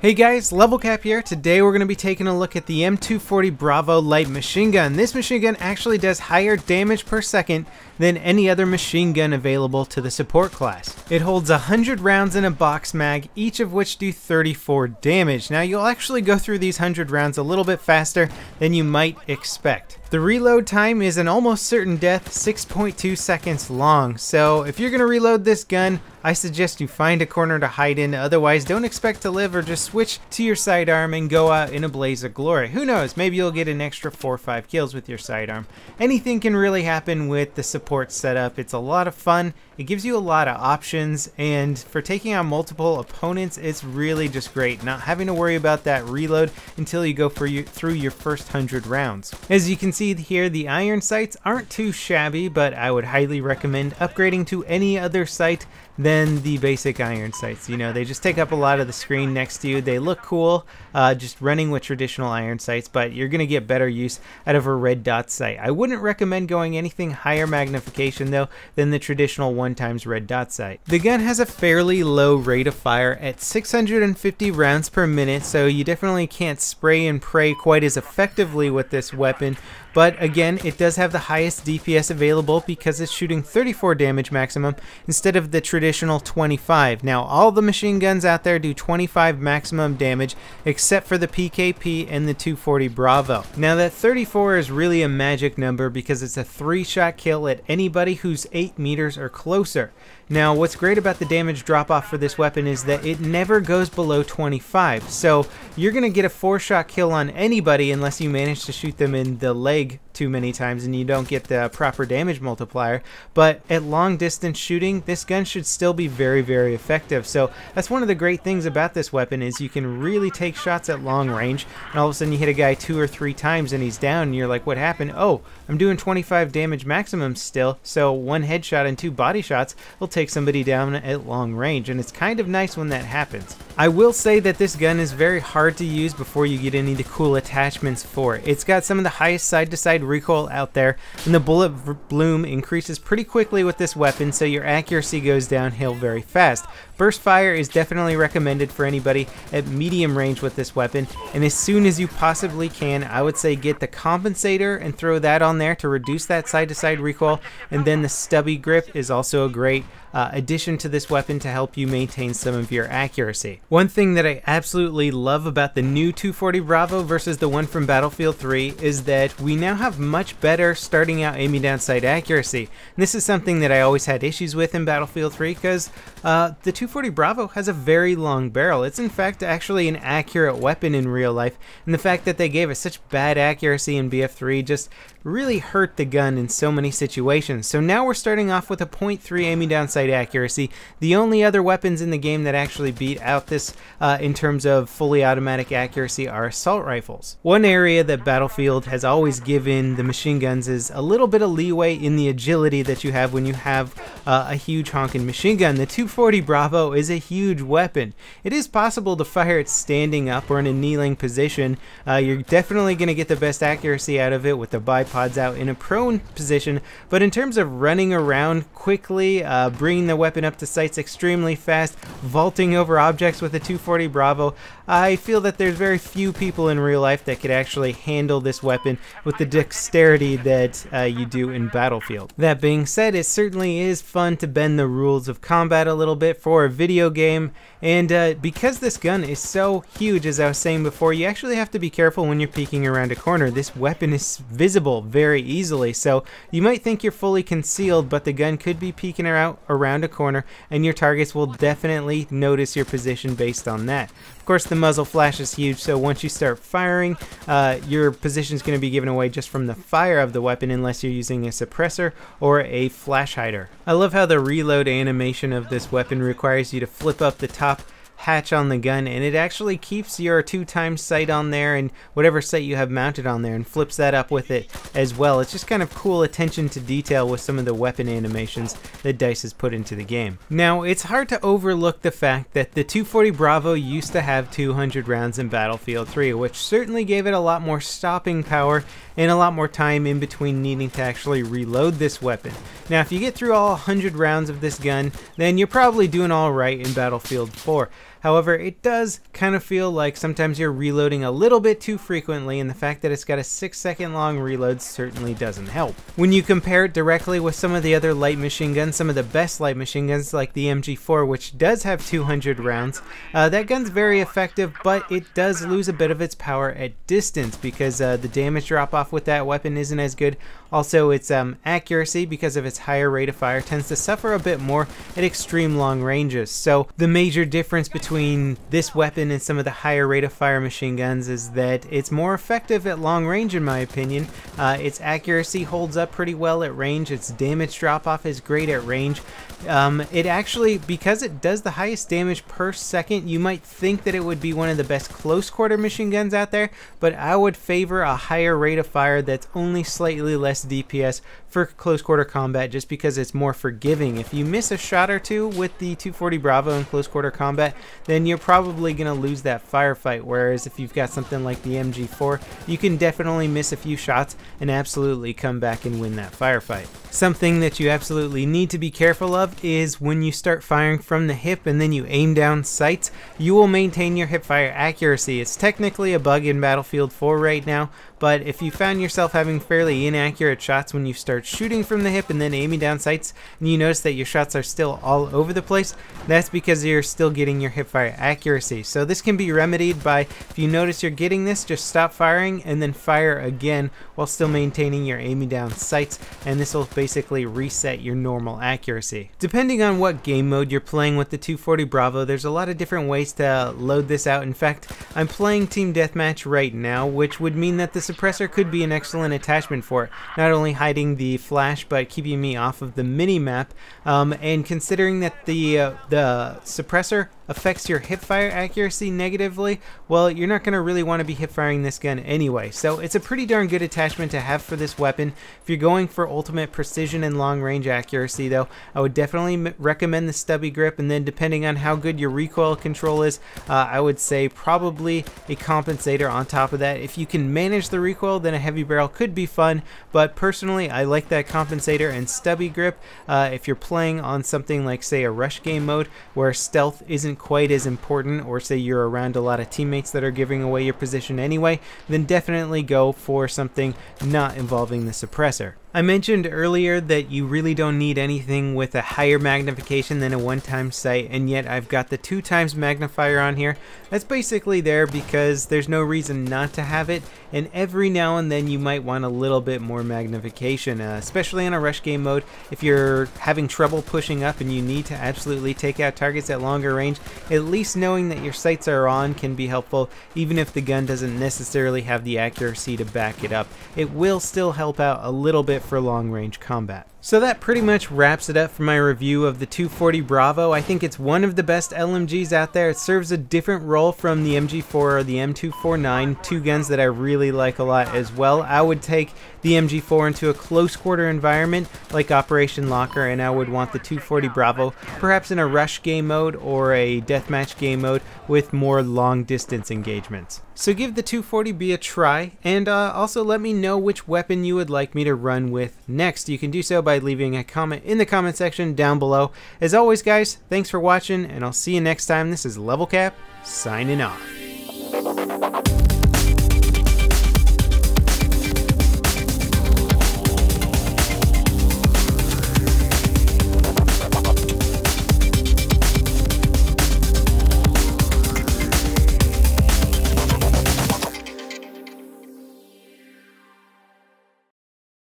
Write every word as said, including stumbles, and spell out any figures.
Hey guys, Level Cap here. Today we're going to be taking a look at the M two forty Bravo light machine gun. This machine gun actually does higher damage per second than any other machine gun available to the support class. It holds one hundred rounds in a box mag, each of which do thirty-four damage. Now you'll actually go through these one hundred rounds a little bit faster than you might expect. The reload time is an almost certain death, six point two seconds long. So if you're going to reload this gun, I suggest you find a corner to hide in. Otherwise, don't expect to live, or just switch to your sidearm and go out in a blaze of glory. Who knows? Maybe you'll get an extra four or five kills with your sidearm. Anything can really happen with the support setup. It's a lot of fun. It gives you a lot of options, and for taking on multiple opponents, it's really just great. Not having to worry about that reload until you go for your, through your first one hundred rounds. As you can see, See here the iron sights aren't too shabby, but I would highly recommend upgrading to any other sight than the basic iron sights. You know, they just take up a lot of the screen next to you. They look cool uh, just running with traditional iron sights, but you're gonna get better use out of a red dot sight. I wouldn't recommend going anything higher magnification though than the traditional one times red dot sight. The gun has a fairly low rate of fire at six hundred fifty rounds per minute, so you definitely can't spray and pray quite as effectively with this weapon. But again, it does have the highest D P S available because it's shooting thirty-four damage maximum instead of the traditional twenty-five. Now, all the machine guns out there do twenty-five maximum damage except for the P K P and the two forty Bravo. Now, that thirty-four is really a magic number because it's a three-shot kill at anybody who's eight meters or closer. Now, what's great about the damage drop-off for this weapon is that it never goes below twenty-five. So, you're going to get a four-shot kill on anybody unless you manage to shoot them in the leg too many times and you don't get the proper damage multiplier. But at long distance shooting, this gun should still be very very effective. So that's one of the great things about this weapon, is you can really take shots at long range, and all of a sudden you hit a guy two or three times and he's down and you're like, what happened? Oh, I'm doing twenty-five damage maximum still, so one headshot and two body shots will take somebody down at long range, and it's kind of nice when that happens. I will say that this gun is very hard to use before you get any of the cool attachments for it. It's got some of the highest side to side recoil out there, and the bullet bloom increases pretty quickly with this weapon, so your accuracy goes downhill very fast. Burst fire is definitely recommended for anybody at medium range with this weapon, and as soon as you possibly can, I would say get the compensator and throw that on there to reduce that side to side recoil, and then the stubby grip is also a great uh, addition to this weapon to help you maintain some of your accuracy. One thing that I absolutely love about the new two forty Bravo versus the one from Battlefield three is that we now have much better starting out aiming down sight accuracy. And this is something that I always had issues with in Battlefield three, because uh, the two forty Bravo has a very long barrel. It's in fact actually an accurate weapon in real life, and the fact that they gave it such bad accuracy in B F three just really hurt the gun in so many situations. So now we're starting off with a point three aiming down sight accuracy. The only other weapons in the game that actually beat out this uh, in terms of fully automatic accuracy are assault rifles. One area that Battlefield has always given the machine guns is a little bit of leeway in the agility that you have when you have uh, a huge honking machine gun. The two forty Bravo is a huge weapon. It is possible to fire it standing up or in a kneeling position. Uh, you're definitely going to get the best accuracy out of it with the bipod out in a prone position, but in terms of running around quickly, uh, bringing the weapon up to sights extremely fast, vaulting over objects with a two forty Bravo, I feel that there's very few people in real life that could actually handle this weapon with the dexterity that uh, you do in Battlefield. That being said, it certainly is fun to bend the rules of combat a little bit for a video game, and uh, because this gun is so huge, as I was saying before, you actually have to be careful when you're peeking around a corner. This weapon is visible very easily, so you might think you're fully concealed, but the gun could be peeking out around a corner and your targets will definitely notice your position based on that. Of course, the muzzle flash is huge, so once you start firing, uh, your position is going to be given away just from the fire of the weapon, unless you're using a suppressor or a flash hider. I love how the reload animation of this weapon requires you to flip up the top hatch on the gun, and it actually keeps your two times sight on there and whatever sight you have mounted on there, and flips that up with it as well. It's just kind of cool attention to detail with some of the weapon animations that DICE has put into the game. Now, it's hard to overlook the fact that the two forty Bravo used to have two hundred rounds in Battlefield three, which certainly gave it a lot more stopping power and a lot more time in between needing to actually reload this weapon. Now, if you get through all one hundred rounds of this gun, then you're probably doing all right in Battlefield four. However, it does kind of feel like sometimes you're reloading a little bit too frequently, and the fact that it's got a six second long reload certainly doesn't help. When you compare it directly with some of the other light machine guns, some of the best light machine guns like the M G four, which does have two hundred rounds, uh, that gun's very effective, but it does lose a bit of its power at distance because uh, the damage drop off with that weapon isn't as good. Also, its um, accuracy, because of its higher rate of fire, tends to suffer a bit more at extreme long ranges. So the major difference between this weapon and some of the higher rate of fire machine guns is that it's more effective at long range, in my opinion. Uh, its accuracy holds up pretty well at range. Its damage drop off is great at range. Um, it actually, because it does the highest damage per second, you might think that it would be one of the best close quarter machine guns out there, but I would favor a higher rate of fire that's only slightly less D P S for close quarter combat, just because it's more forgiving. If you miss a shot or two with the two forty Bravo in close quarter combat, then you're probably going to lose that firefight, whereas if you've got something like the M G four, you can definitely miss a few shots and absolutely come back and win that firefight. Something that you absolutely need to be careful of is when you start firing from the hip and then you aim down sights, you will maintain your hip fire accuracy. It's technically a bug in Battlefield four right now, but if you found yourself having fairly inaccurate shots when you start shooting from the hip and then aiming down sights, and you notice that your shots are still all over the place, that's because you're still getting your hip fire accuracy. So this can be remedied by, if you notice you're getting this, just stop firing and then fire again while still maintaining your aiming down sights, and this will basically reset your normal accuracy. Depending on what game mode you're playing with the two forty Bravo, there's a lot of different ways to load this out. In fact, I'm playing Team Deathmatch right now, which would mean that the suppressor could be an excellent attachment for it, not only hiding the flash but keeping me off of the mini map. Um, and considering that the uh, the suppressor affects your hipfire accuracy negatively, well, you're not going to really want to be hipfiring this gun anyway. So it's a pretty darn good attachment to have for this weapon. If you're going for ultimate precision and long range accuracy though, I would definitely recommend the stubby grip, and then depending on how good your recoil control is, uh, I would say probably a compensator on top of that. If you can manage the recoil, then a heavy barrel could be fun, but personally I like that compensator and stubby grip. Uh, if you're playing on something like, say, a rush game mode where stealth isn't quite as important, or say you're around a lot of teammates that are giving away your position anyway, then definitely go for something not involving the suppressor. I mentioned earlier that you really don't need anything with a higher magnification than a one-time sight, and yet I've got the two times magnifier on here. That's basically there because there's no reason not to have it, and every now and then you might want a little bit more magnification, uh, especially in a rush game mode. If you're having trouble pushing up and you need to absolutely take out targets at longer range, at least knowing that your sights are on can be helpful, even if the gun doesn't necessarily have the accuracy to back it up. It will still help out a little bit for long-range combat. So that pretty much wraps it up for my review of the two forty Bravo. I think it's one of the best L M Gs out there. It serves a different role from the M G four or the M two forty-nine, two guns that I really like a lot as well. I would take the M G four into a close quarter environment like Operation Locker, and I would want the two forty Bravo perhaps in a rush game mode or a deathmatch game mode with more long distance engagements. So give the two forty B a try, and uh, also let me know which weapon you would like me to run with next. You can do so by by leaving a comment in the comment section down below. As always guys, thanks for watching, and I'll see you next time. This is Level Cap signing off.